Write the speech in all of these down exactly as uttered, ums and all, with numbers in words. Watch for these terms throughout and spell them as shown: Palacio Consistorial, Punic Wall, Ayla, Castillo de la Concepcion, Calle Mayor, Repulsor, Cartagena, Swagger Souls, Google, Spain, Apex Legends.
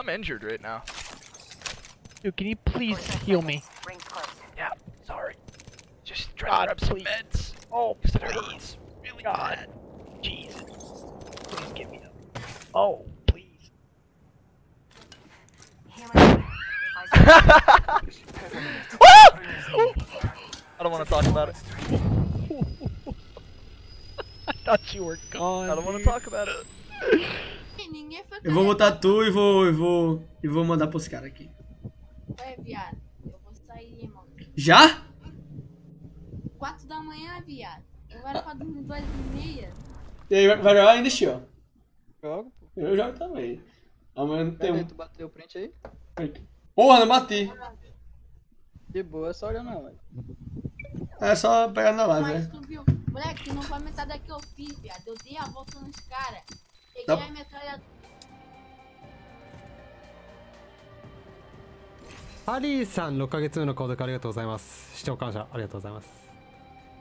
I'm injured right now. Dude, can you please heal me? Yeah, sorry. Just try God, to grab some please. meds. Oh, please. It hurts really God. Bad. Jesus. Please give me them. Oh, please. I don't want to talk about it. I thought you were gone. I don't want to talk about it. Eu vou montar tu e vou e vou e vou mandar pros caras aqui. Ué, viado, eu vou sair, mano. Já? Quatro da manhã, viado. Eu vou pra dormir duas e meia. E aí, vai jogar ainda, Chio? Jogo, pô. Eu jogo também. Amanhã não tem um. Tu bateu o print aí? Porra, não bati. De boa, é só olhar na live. É só pegar na live, né? Moleque, tu não foi metade da que eu fiz, viado. Eu dei a volta nos caras. Peguei a metralhadora.ハリーさん ろっかげつめの購読ありがとうございます。視聴感謝ありがとうございます。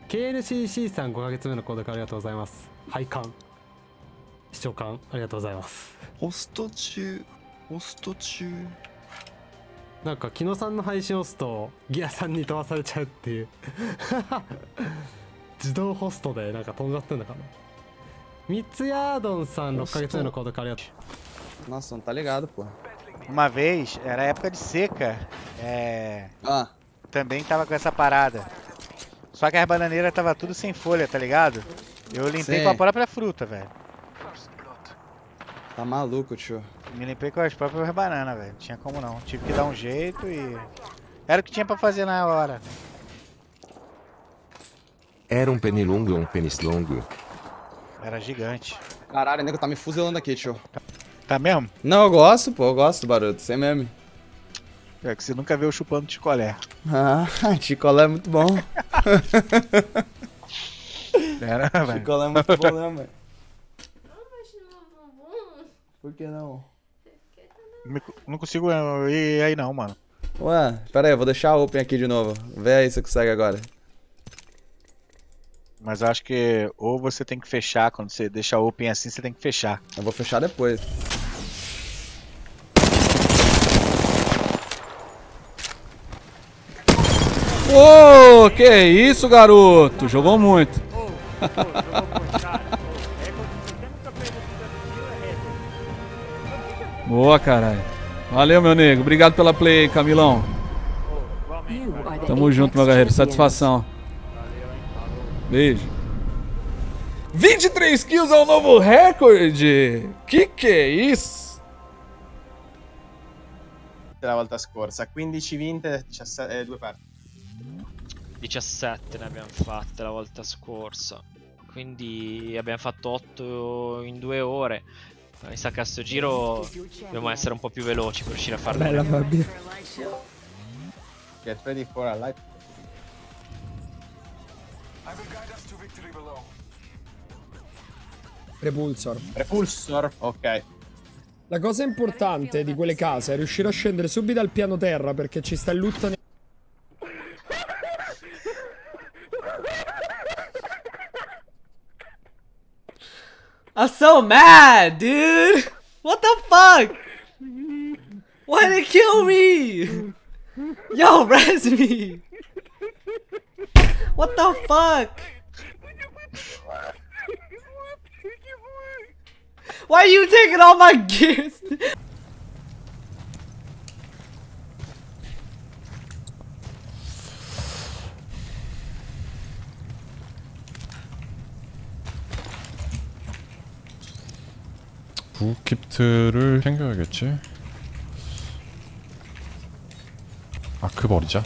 ケーエルシーシー さん ごかげつめの購読ありがとうございます。拝観視聴感ありがとうございます。ホスト中ホスト中なんか木野さんの配信を押すとギアさんに飛ばされちゃうっていう自動ホストでなんか飛んがってんだから。ミツヤードンさん ろっかげつめの購読ありがとう。 Nossa, não tá ligado, pô. Uma vez, era época de seca, é... ah. também tava com essa parada. Só que as bananeiras tava tudo sem folha, tá ligado? Eu limpei Sim. com a própria fruta, velho. Tá maluco, tio. Me limpei com as próprias bananas, velho. Não tinha como não. Tive que dar um jeito e... Era o que tinha pra fazer na hora. Era um penilongo ou um pênis longo? Era gigante. Caralho, nego, tá me fuzilando aqui, tio. Tá mesmo? Não, eu gosto, pô, eu gosto do barulho, sem meme. É que você nunca viu eu chupando ticolé. Ah, ticolé é muito bom. Era, velho. Ticolé é muito bom, né, mano? Por que não? Não consigo ir aí, não, mano. Ué, pera aí, eu vou deixar a open aqui de novo. Vê aí se você consegue agora. Mas eu acho que ou você tem que fechar, quando você deixa open assim, você tem que fechar. Eu vou fechar depois. Ô, oh, que isso, garoto! Jogou muito. Oh, oh, jogou muito, cara. Boa, caralho. Valeu, meu nego. Obrigado pela play, Camilão. Tamo junto, meu guerreiro. Satisfação. Beijo. vinte e três kills é um novo recorde. Que que é isso? La volta scorsa, quindici vinte, eh, due parti. diciassette ne abbiamo fatte la volta scorsa. Quindi abbiamo fatto otto in due ore. Mi sa che a sto giro dobbiamo essere un po' più veloci per riuscire a farlo. Bella Fabio. Get ready for a light. Repulsor. Repulsor, ok. La cosa importante di quelle case è riuscire a scendere subito al piano terra perché ci sta il loot. I'm so mad, dude. What the fuck? Why they kill me? Yo, res me. What the fuck? Why are you taking all my gifts? 부키트를 챙겨야겠지. 아크 버리자.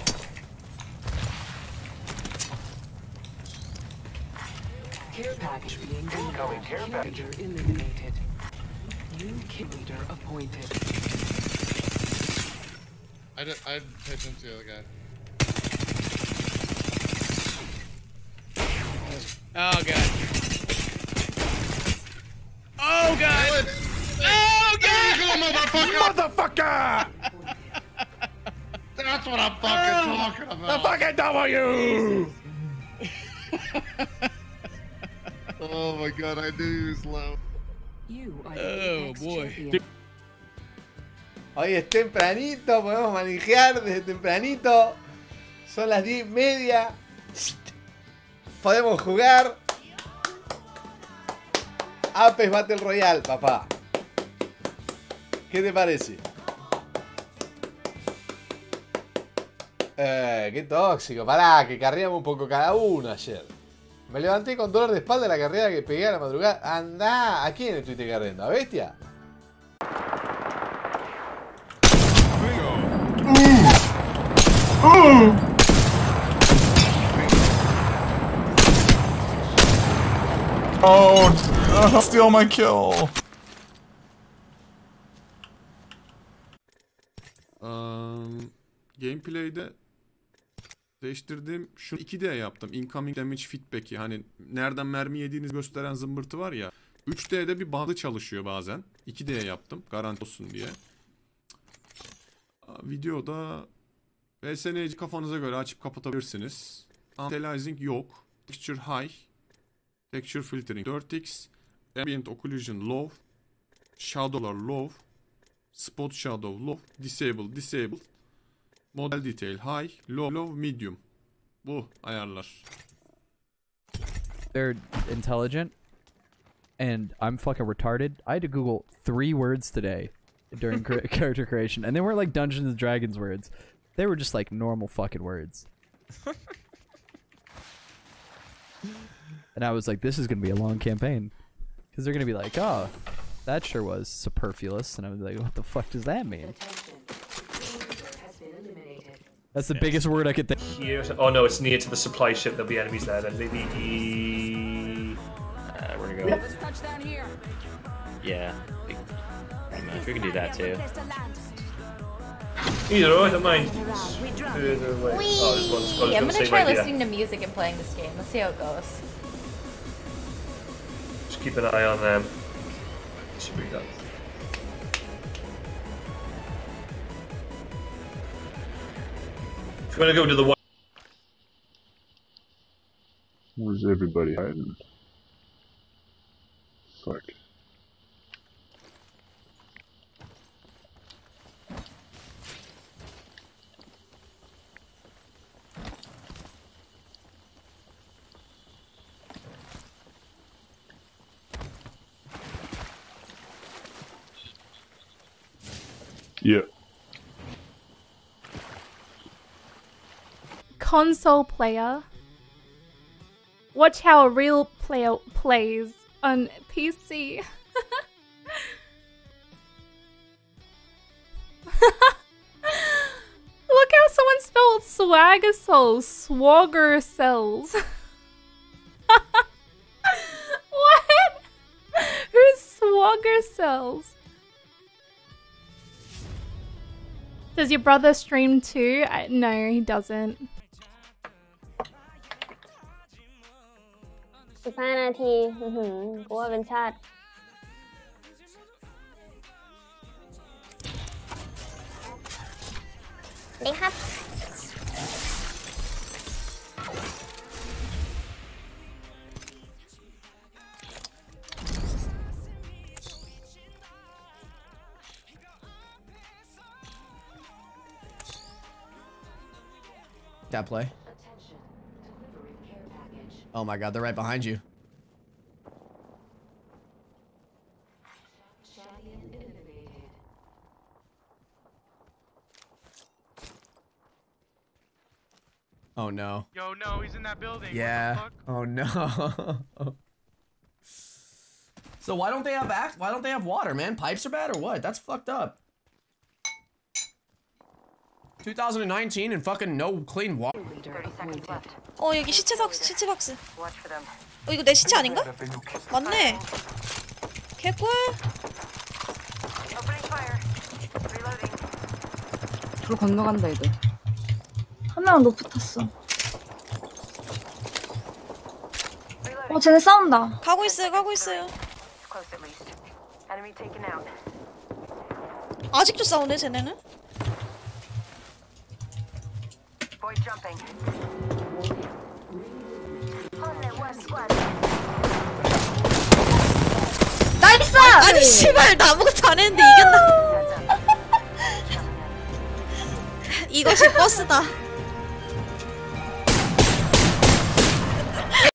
I did, I pitched into the other guy. Oh god. Oh god. Oh god. Motherfucker. That's what I'm fucking oh, talking about. The fucking W. Oh my god, I knew he was low. You are the oh boy. Hoy es tempranito, podemos manejar desde tempranito. Son las diez y media. Podemos jugar Apex Battle Royale, papá. ¿Qué te parece? Eh, qué tóxico. Pará, que carreamos un poco cada uno ayer. Me levanté con dolor de espalda la carrera que pegué a la madrugada. Andá, ¿a quién estuviste carreando? ¿A Bestia? Oh, steal my kill. Um, gameplay'de değiştirdim. Şunu iki D yaptım. Incoming damage feedback'i. Hani nereden mermi yediğiniz gösteren zımbırtı var ya. üç D'de bir bağlı çalışıyor bazen. iki D yaptım. Garanti olsun diye. Videoda V S N'yi kafanıza göre açıp kapatabilirsiniz. Anti-aliasing yok. Texture high. Texture filtering dört X. Ambient occlusion low. Shadowlar low. Spot shadow low. Disable disable. Model detail high. Low low medium. Bu ayarlar. They're intelligent. And I'm fucking retarded. I had to Google three words today during character creation. And they weren't like Dungeons and Dragons words. They were just like normal fucking words. And I was like, this is going to be a long campaign. Because they're going to be like, oh, that sure was superfluous. And I was like, what the fuck does that mean? That's the yes. biggest word I could think. Here, oh no, it's near to the supply ship. There'll be enemies there. Then maybe E... Uh, we're going to go... Yeah. Pretty much. We can do that too. Either way, I don't mind. Either way. Oh, one's, I'm going to try listening to music and playing this game. Let's see how it goes. Keep an eye on them. Should be done. If you want to go to the one. Where's everybody hiding? Fuck. Yeah. Console player. Watch how a real player plays on P C. Look how someone spelled Swagger Souls. Swagger Souls. What? Who's Swagger Souls? Does your brother stream too? I, no, he doesn't. They have. That play. Oh my god, they're right behind you. Oh no. Yo, no, he's in that building. Yeah. Oh no. So why don't they have act? Why don't they have water, man? Pipes are bad or what? That's fucked up. two thousand nineteen and fucking no clean water. 어 여기 시체 박스, 시체 박스. 어 이거 내 시체 아닌가? 맞네. 개꿀. 저로 건너간다 얘들. 하나는 높이 탔어. 어 쟤네 싸운다. 가고 있어요, 가고 있어요. 아직도 싸우네 쟤네는? Jumping. 나이스! 아니 씨발 나 아무것도 안 했는데 이겼나? 이것이 버스다.